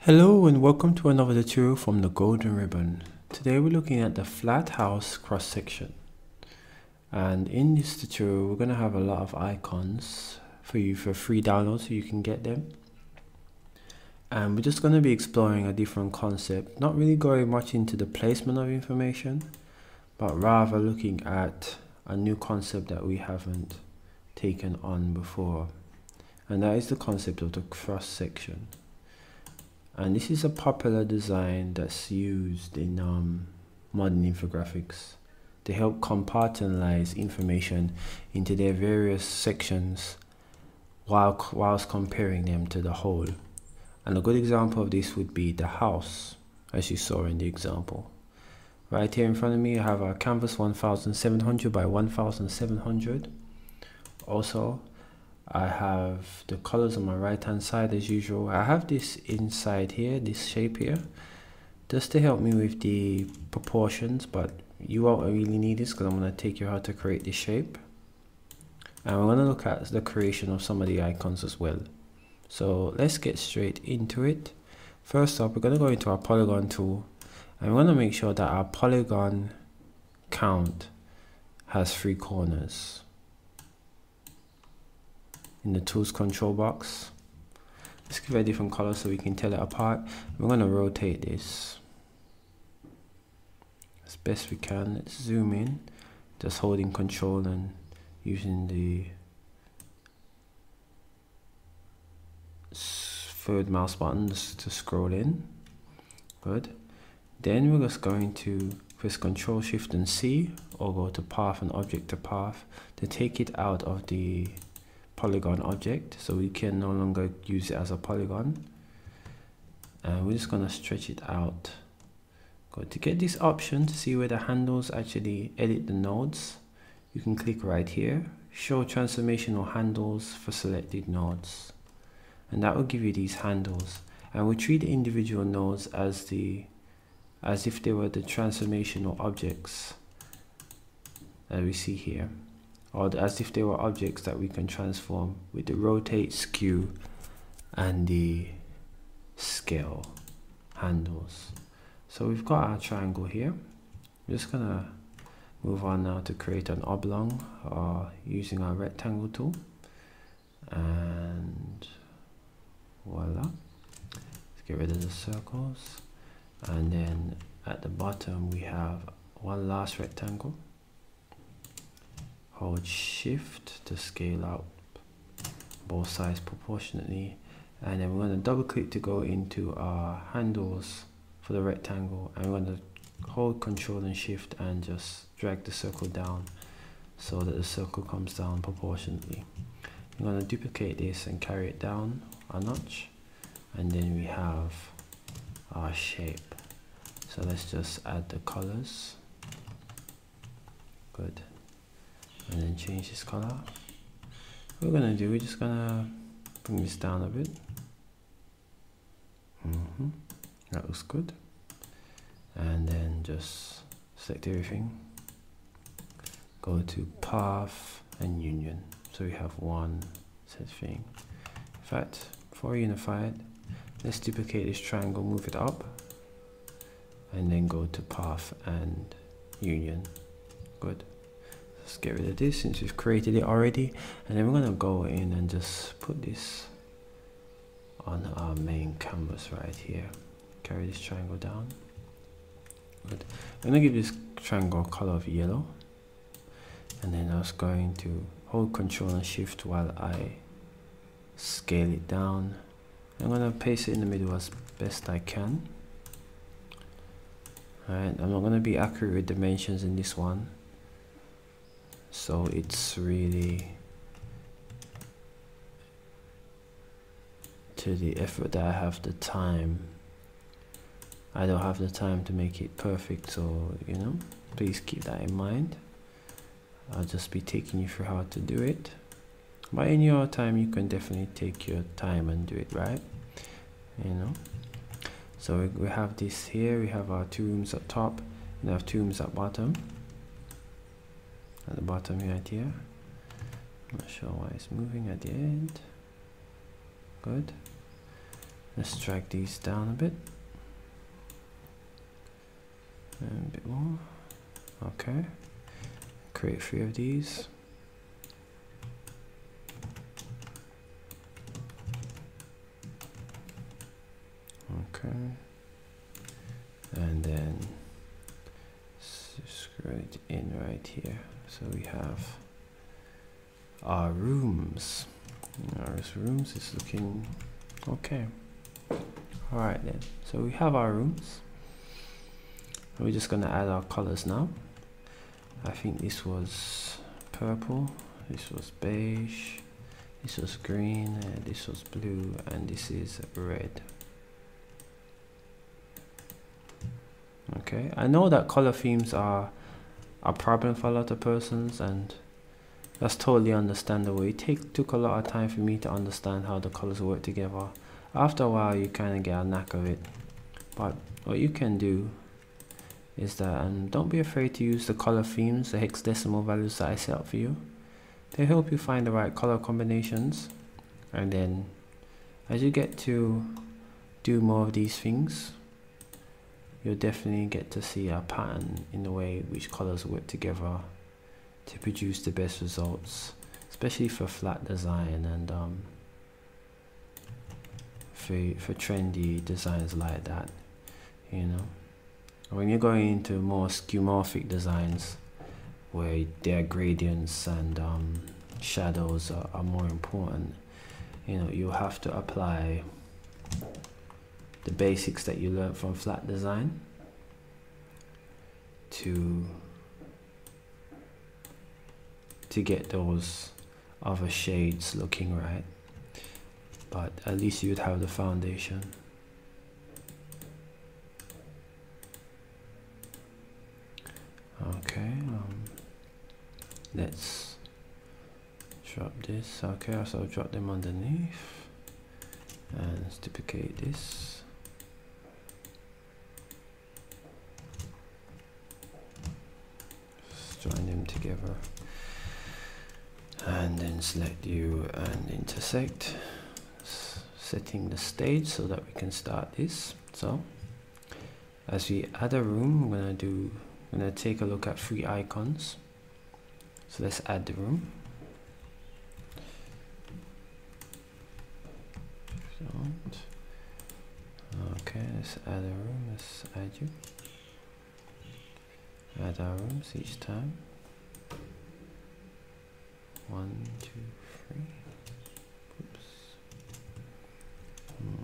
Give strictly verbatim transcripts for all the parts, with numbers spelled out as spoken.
Hello and welcome to another tutorial from the Golden Ribbon. Today we're looking at the flat house cross section, and in this tutorial we're going to have a lot of icons for you for free download so you can get them, and we're just going to be exploring a different concept, not really going much into the placement of information, but rather looking at a new concept that we haven't taken on before, and that is the concept of the cross section. And this is a popular design that's used in um, modern infographics to help compartmentalize information into their various sections while whilst comparing them to the whole. And a good example of this would be the house, as you saw in the example. Right here in front of me I have our canvas one thousand seven hundred by one thousand seven hundred. Also, I have the colors on my right hand side as usual. I have this inside here, this shape here, just to help me with the proportions, but you won't really need this because I'm going to take you how to create this shape. And we're going to look at the creation of some of the icons as well. So let's get straight into it. First up, we're going to go into our polygon tool, and we're going to make sure that our polygon count has three corners. In the tools control box, let's give it a different color so we can tell it apart. We're going to rotate this as best we can. Let's zoom in, just holding control and using the third mouse button just to scroll in. Good. Then we're just going to press Control Shift and C, or go to Path and Object to Path to take it out of the polygon object, so we can no longer use it as a polygon, and we're just going to stretch it out. Go to get this option to see where the handles actually edit the nodes. You can click right here, show transformational handles for selected nodes, and that will give you these handles, and we'll treat the individual nodes as the as if they were the transformational objects that we see here, or as if they were objects that we can transform with the rotate, skew and the scale handles. So we've got our triangle here. We're just gonna move on now to create an oblong uh, using our rectangle tool, and voila. Let's get rid of the circles, and then at the bottom we have one last rectangle. Hold shift to scale up both sides proportionately, and then we're going to double click to go into our handles for the rectangle, and we're going to hold control and shift and just drag the circle down so that the circle comes down proportionately. I'm going to duplicate this and carry it down a notch, and then we have our shape. So let's just add the colors. Good. And then change this color. What we're gonna do, we're just gonna bring this down a bit. Mm-hmm. That looks good. And then just select everything. Go to path and union. So we have one set thing. In fact, before we unify it, let's duplicate this triangle, move it up, and then go to path and union. Good. Let's get rid of this since we've created it already, and then we're going to go in and just put this on our main canvas right here. Carry this triangle down. Good. I'm going to give this triangle a color of yellow, and then I was going to hold control and shift while I scale it down. I'm going to paste it in the middle as best I can. Alright, I'm not going to be accurate with dimensions in this one, so it's really to the effort that I have the time. I don't have the time to make it perfect, so you know, please keep that in mind. I'll just be taking you through how to do it, but in your time you can definitely take your time and do it right, you know. So we, we have this here, we have our two rooms up top and have two rooms at bottom. At the bottom right here, Not sure why it's moving at the end. Good. Let's drag these down a bit. And a bit more. Okay. Create three of these. Okay. And then screw it in right here. So we have our rooms. Our rooms is looking okay. Alright then. So we have our rooms. We're just gonna add our colors now. I think this was purple, this was beige, this was green, and this was blue, and this is red. Okay, I know that color themes are a problem for a lot of persons, and that's totally understandable. It take, took a lot of time for me to understand how the colors work together. After a while, you kind of get a knack of it. But what you can do is that, and don't be afraid to use the color themes, the hexadecimal values that I set up for you. They help you find the right color combinations. And then as you get to do more of these things, you'll definitely get to see a pattern in the way which colors work together to produce the best results, especially for flat design and um, for, for trendy designs like that, you know. When you're going into more skeuomorphic designs where their gradients and um, shadows are, are more important, you know, you have to apply the basics that you learned from flat design to to get those other shades looking right, but at least you'd have the foundation. Okay, um, let's drop this. Okay, so I'll drop them underneath and let's duplicate this. Let's join them together and then select U and intersect, S setting the stage so that we can start this. So as we add a room, we're gonna do I'm going to take a look at three icons. So let's add the room. Okay, let's add a room. Let's add you. Add our rooms each time. One, two, three. Oops.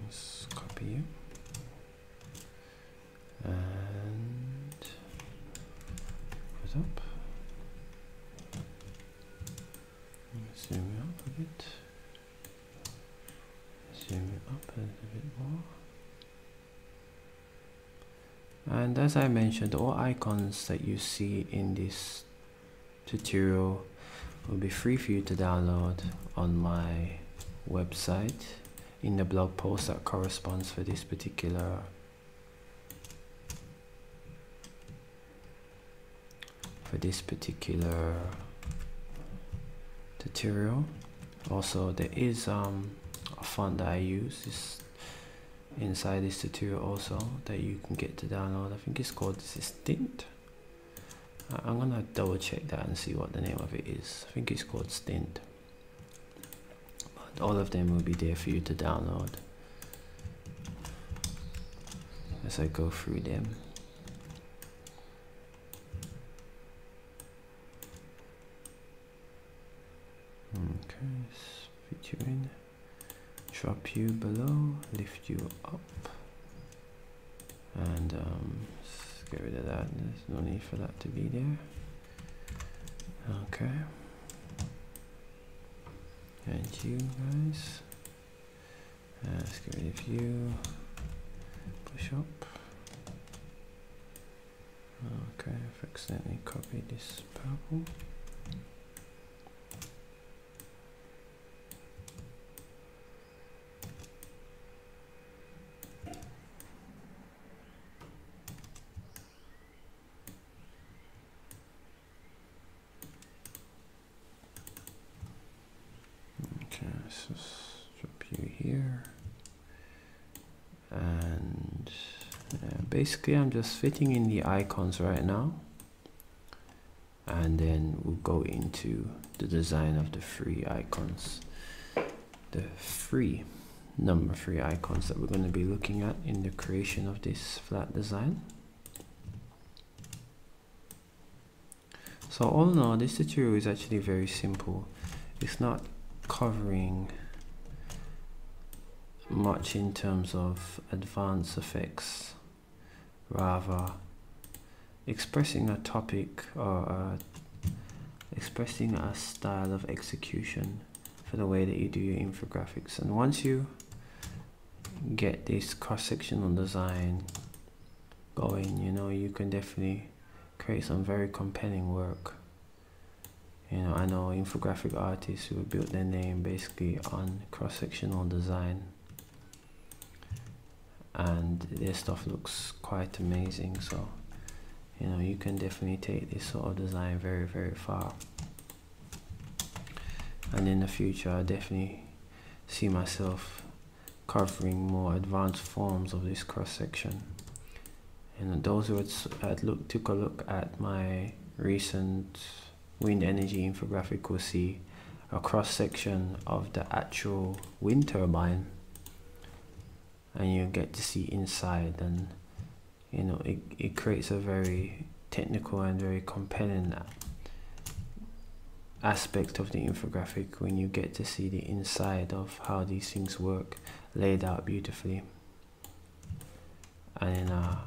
Let's copy you. And up. Zoom it up a bit. Zoom it up a little bit more. And as I mentioned, all icons that you see in this tutorial will be free for you to download on my website in the blog post that corresponds for this particular for this particular tutorial. Also, there is um, a font that I use is inside this tutorial also that you can get to download. I think it's called Stint. I'm gonna double check that and see what the name of it is. I think it's called Stint, but all of them will be there for you to download as I go through them. Okay, let's fit you in, drop you below, lift you up, and um, let's get rid of that. There's no need for that to be there. Okay, and you guys, uh, let's get rid of you, push up. Okay, I've accidentally copied this purple. Okay, let's just drop you here. And uh, basically I'm just fitting in the icons right now, and then we'll go into the design of the three icons, the three number three icons that we're going to be looking at in the creation of this flat design. So all in all, this tutorial is actually very simple. It's not covering much in terms of advanced effects, rather expressing a topic or a, expressing a style of execution for the way that you do your infographics. And once you get this cross-sectional design going, you know, you can definitely create some very compelling work. You know, I know infographic artists who built their name basically on cross-sectional design, and their stuff looks quite amazing. So you know, you can definitely take this sort of design very, very far. And in the future, I definitely see myself covering more advanced forms of this cross section. And those who had looked, took a look at my recent wind energy infographic will see a cross section of the actual wind turbine, and you get to see inside, and you know, it, it creates a very technical and very compelling aspect of the infographic when you get to see the inside of how these things work, laid out beautifully and in a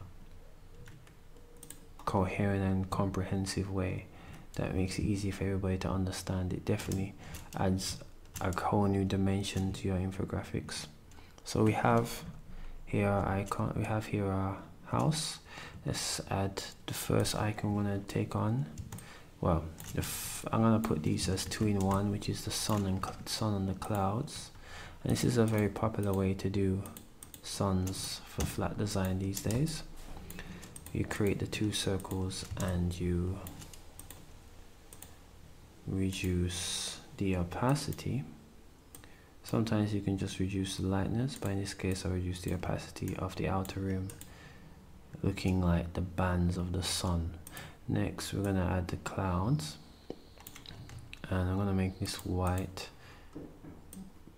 coherent and comprehensive way that makes it easy for everybody to understand. It definitely adds a whole new dimension to your infographics. So we have here our icon, we have here our house. Let's add the first icon we're going to take on. Well, if I'm going to put these as two in one, which is the sun and sun and the clouds. And this is a very popular way to do suns for flat design these days. You create the two circles and you reduce the opacity. Sometimes you can just reduce the lightness, but in this case I reduce the opacity of the outer rim, looking like the bands of the sun. Next we're going to add the clouds, and I'm going to make this white,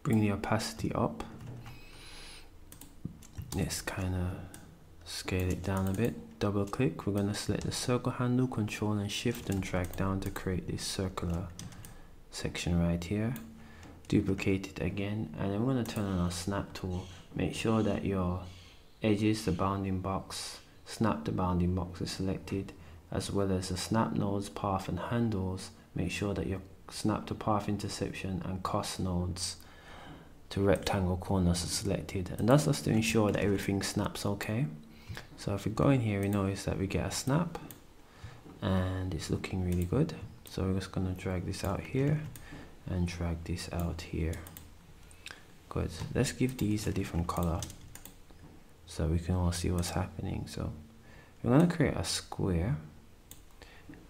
bring the opacity up. Let's kind of scale it down a bit. Double click, we're going to select the circle handle, control and shift and drag down to create this circular section right here. Duplicate it again, and then we're going to turn on our snap tool. Make sure that your edges, the bounding box, snap the bounding box is selected, as well as the snap nodes, path and handles. Make sure that your snap to path intersection and cross nodes to rectangle corners are selected, and that's just to ensure that everything snaps okay. So if we go in here, we notice that we get a snap and it's looking really good. So we're just going to drag this out here and drag this out here. Good, let's give these a different color so we can all see what's happening. So we're going to create a square,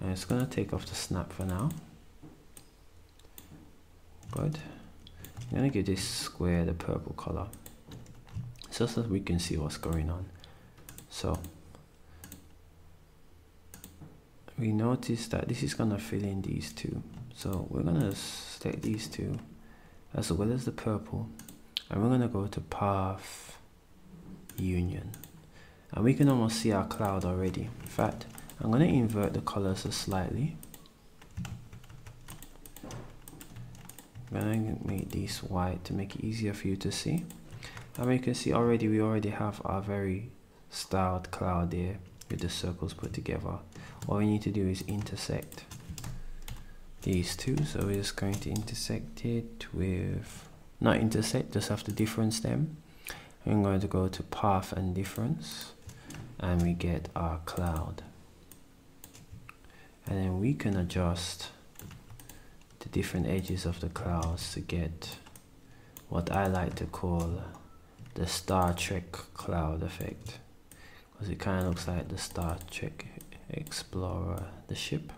and it's going to take off the snap for now. Good. I'm going to give this square the purple color so that we can see what's going on. So we notice that this is going to fill in these two, so we're going to select these two as well as the purple, and we're going to go to path union, and we can almost see our cloud already. In fact, I'm going to invert the colors slightly. I'm going to make these white to make it easier for you to see, and you can see already we already have our very styled cloud there with the circles put together. All we need to do is intersect these two, so we're just going to intersect it with, not intersect, just have to difference them. I'm going to go to path and difference, and we get our cloud, and then we can adjust the different edges of the clouds to get what I like to call the Star Trek cloud effect, because it kind of looks like the Star Trek Explorer, the ship,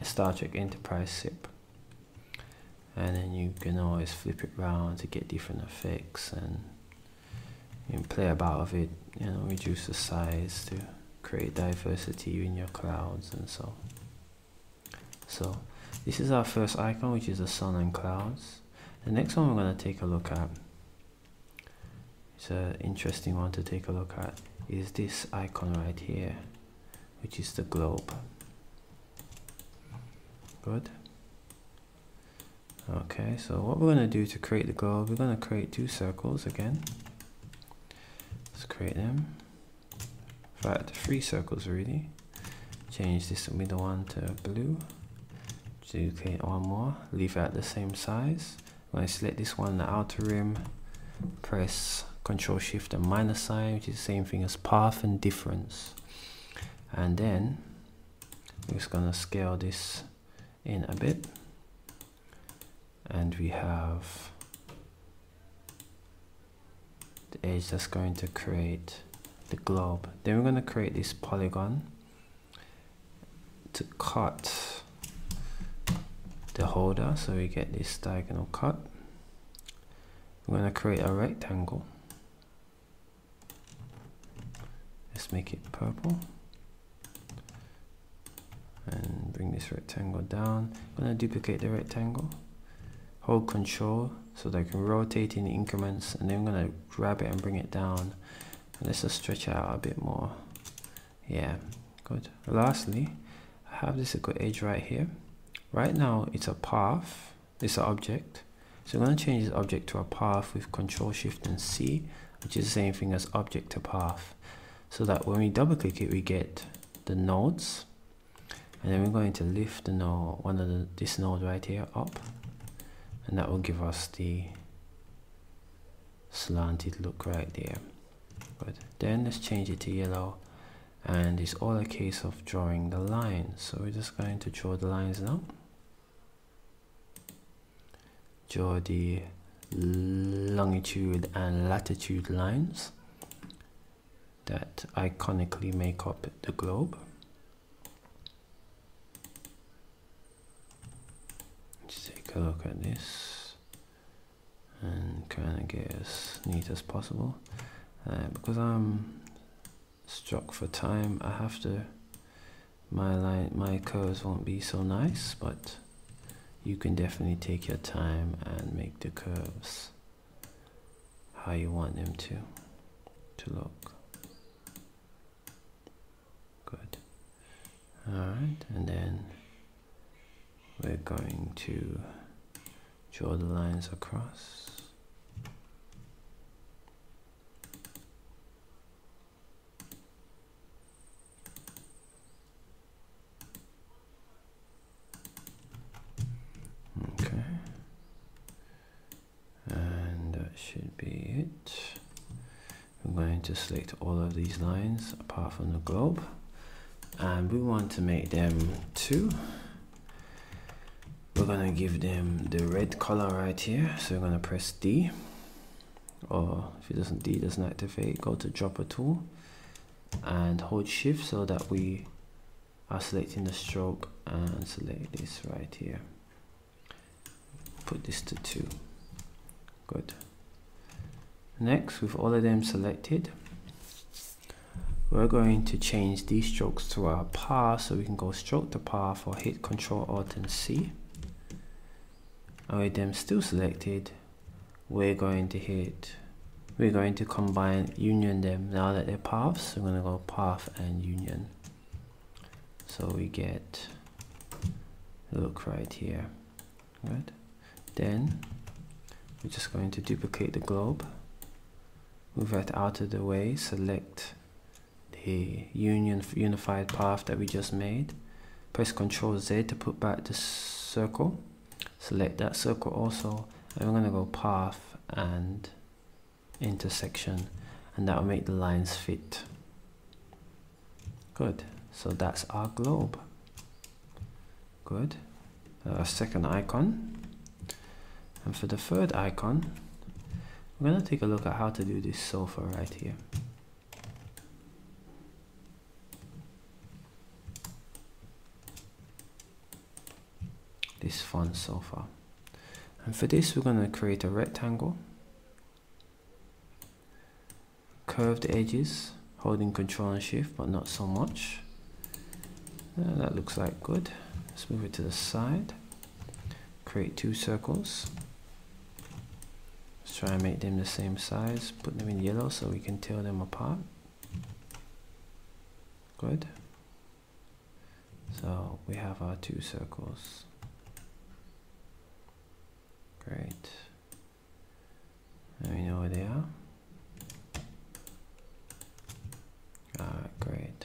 a Star Trek Enterprise ship. and then you can always flip it around to get different effects, and you can play about with it, you know, reduce the size to create diversity in your clouds and so. So this is our first icon, which is the sun and clouds. The next one we're going to take a look at, it's an interesting one to take a look at, is this icon right here, which is the globe. Good. Okay, so what we're going to do to create the globe, we're going to create two circles again. Let's create them. In fact, three circles really. Change this middle one to blue. Duplicate one more. Leave it at the same size. When I select this one, the outer rim, press Control Shift and minus sign, which is the same thing as path and difference. And then we're just gonna scale this in a bit. And we have the edge that's going to create the globe. Then we're going to create this polygon to cut the holder, so we get this diagonal cut. We're going to create a rectangle. Let's make it purple and bring this rectangle down. I'm going to duplicate the rectangle, hold Control so that I can rotate in increments, and then I'm going to grab it and bring it down. Let's just stretch out a bit more. Yeah, good. Lastly, I have this little edge right here. Right now it's a path, it's an object. So I'm going to change this object to a path with Control Shift and C, which is the same thing as object to path. So that when we double click it, we get the nodes. And then we're going to lift the node, one of the, this node right here up. And that will give us the slanted look right there. Good. Then let's change it to yellow, and it's all a case of drawing the lines. So we're just going to draw the lines now. Draw the longitude and latitude lines that iconically make up the globe, just take a look at this and kind of get as neat as possible. Uh, because I'm struck for time, I have to, my line, my curves won't be so nice, but you can definitely take your time and make the curves how you want them to to look. Good. Alright, and then we're going to draw the lines across. Should be it. I'm going to select all of these lines apart from the globe, and we want to make them two. We're going to give them the red color right here, so we're going to press D, or if it doesn't, D doesn't activate, go to dropper tool and hold Shift so that we are selecting the stroke, and select this right here, put this to two. Good. Next, with all of them selected, we're going to change these strokes to our path, so we can go stroke to path or hit Ctrl Alt and C. And with them still selected, we're going to hit, we're going to combine, union them now that they're paths. So we're going to go path and union. So we get look right here. Good. Then we're just going to duplicate the globe. Move that out of the way, select the union unified path that we just made, press Ctrl Z to put back the circle, select that circle also, and we're going to go path and intersection, and that will make the lines fit. Good, so that's our globe. Good, our second icon. And for the third icon, we're going to take a look at how to do this sofa right here. This fun sofa. And for this, we're going to create a rectangle, curved edges, holding control and shift, but not so much. Yeah, that looks like good. Let's move it to the side, create two circles. Let's try and make them the same size, put them in yellow so we can tell them apart. Good. So we have our two circles. Great. And we know where they are. Alright, great.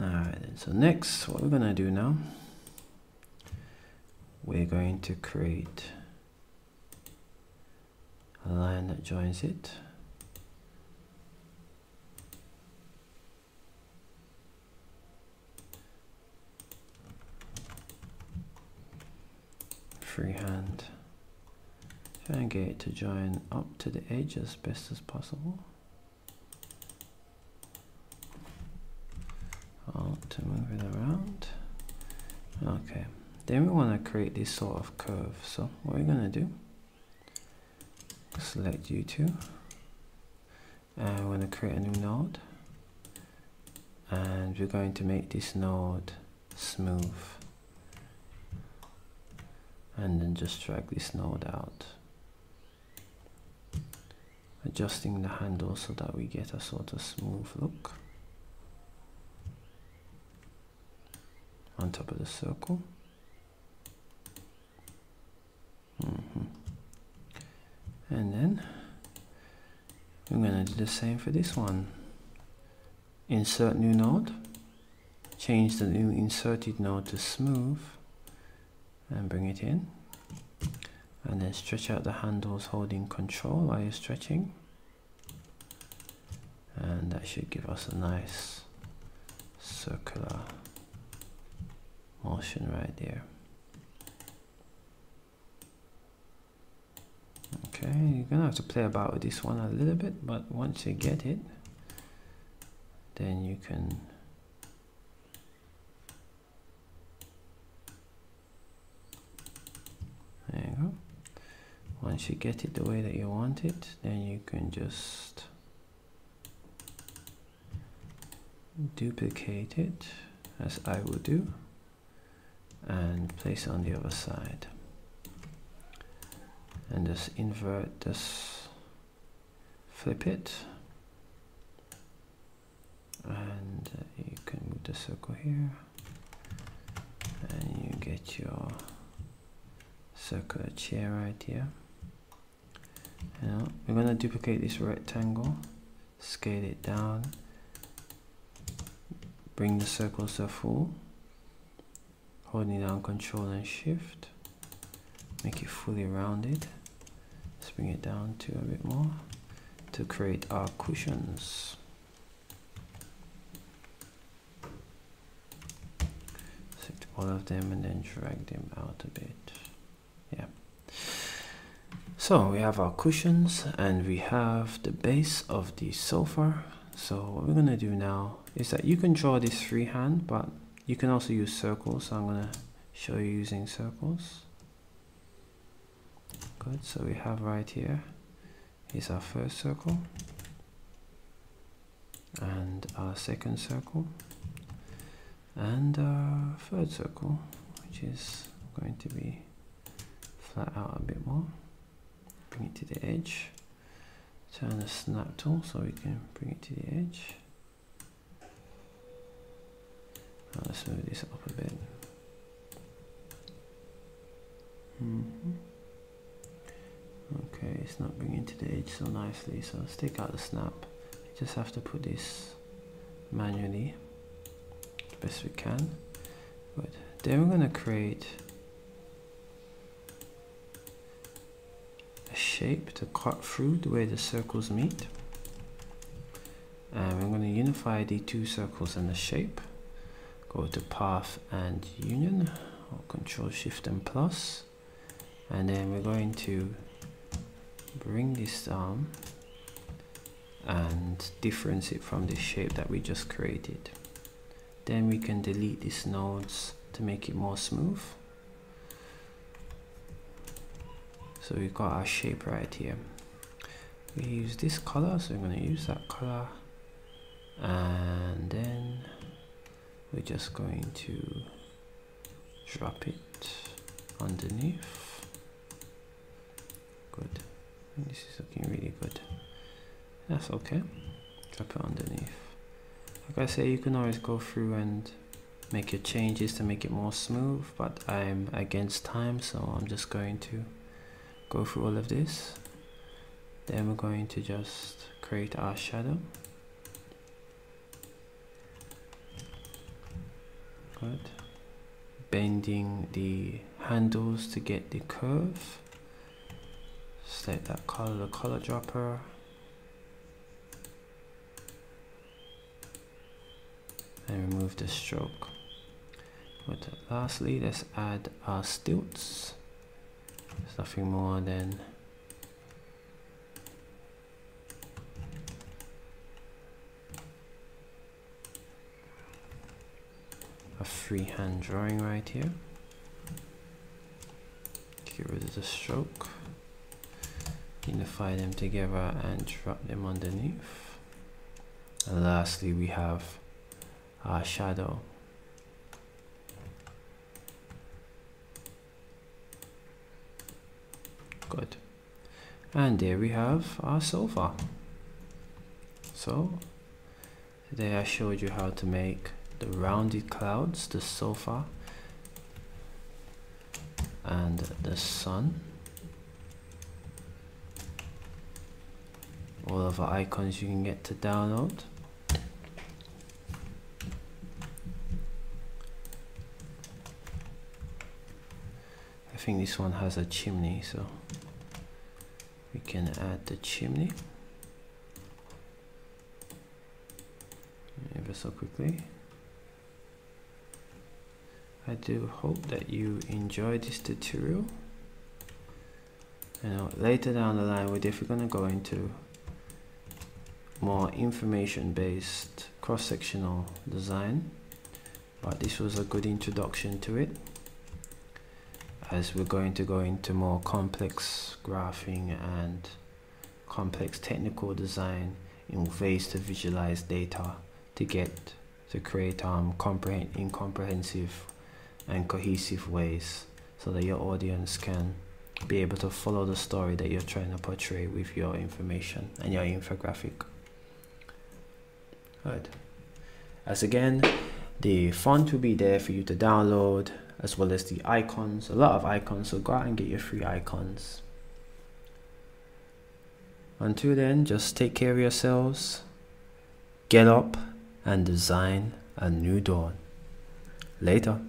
Alright then, so next what we're gonna do now, we're going to create a line that joins it. Freehand. Try and get it to join up to the edge as best as possible. I'll to move it around. Okay. Then we want to create this sort of curve. So what we're going to do, select U two, and we're going to create a new node, and we're going to make this node smooth, and then just drag this node out, adjusting the handle so that we get a sort of smooth look on top of the circle. Mm-hmm. And then we're going to do the same for this one. Insert new node, change the new inserted node to smooth and bring it in, and then stretch out the handles holding control while you're stretching, and that should give us a nice circular motion right there. Okay, you're gonna have to play about with this one a little bit, but once you get it, then you can there you go. Once you get it the way that you want it, then you can just duplicate it, as I will do, and place it on the other side. And just invert this, flip it, and you can move the circle here, and you get your circular chair right here. Now we're going to duplicate this rectangle, scale it down, bring the circles to full, holding down control and shift, make it fully rounded. Let's bring it down to a bit more to create our cushions. Select all of them and then drag them out a bit. Yeah. So we have our cushions and we have the base of the sofa. So what we're gonna do now is that you can draw this freehand, but you can also use circles. So I'm gonna show you using circles. Good, so we have right here is our first circle and our second circle and our third circle, which is going to be flat out a bit more. Bring it to the edge, turn the snap tool so we can bring it to the edge. Now let's move this up a bit. Mm-hmm. Okay, it's not bringing to the edge so nicely, so let's take out the snap. You just have to put this manually the best we can. Good. Then we're going to create a shape to cut through the way the circles meet, and we're going to unify the two circles in the shape. Go to path and union, or control shift and plus, and then we're going to bring this down and difference it from the shape that we just created. Then we can delete these nodes to make it more smooth. So we've got our shape right here. We use this color, so I'm going to use that color, and then we're just going to drop it underneath. Good. And this is looking really good. That's okay. Drop it underneath. Like I say, you can always go through and make your changes to make it more smooth, but I'm against time, so I'm just going to go through all of this. Then we're going to just create our shadow. Good. Bending the handles to get the curve. Select that color, the color dropper. And remove the stroke. But lastly, let's add our stilts. There's nothing more than a freehand drawing right here. Get rid of the stroke, unify them together and drop them underneath. And lastly, we have our shadow. Good. And there we have our sofa. So today I showed you how to make the rounded clouds, the sofa, and the sun. All of our icons you can get to download. I think this one has a chimney, so we can add the chimney ever so quickly. I do hope that you enjoyed this tutorial. You know, later down the line we're definitely going to go into more information based cross-sectional design, but this was a good introduction to it, as we're going to go into more complex graphing and complex technical design in ways to visualize data to get to create um comprehend incomprehensive and cohesive ways, so that your audience can be able to follow the story that you're trying to portray with your information and your infographic. Good. As again, the font will be there for you to download, as well as the icons, a lot of icons, so go out and get your free icons. Until then, just take care of yourselves, get up and design a new dawn. Later.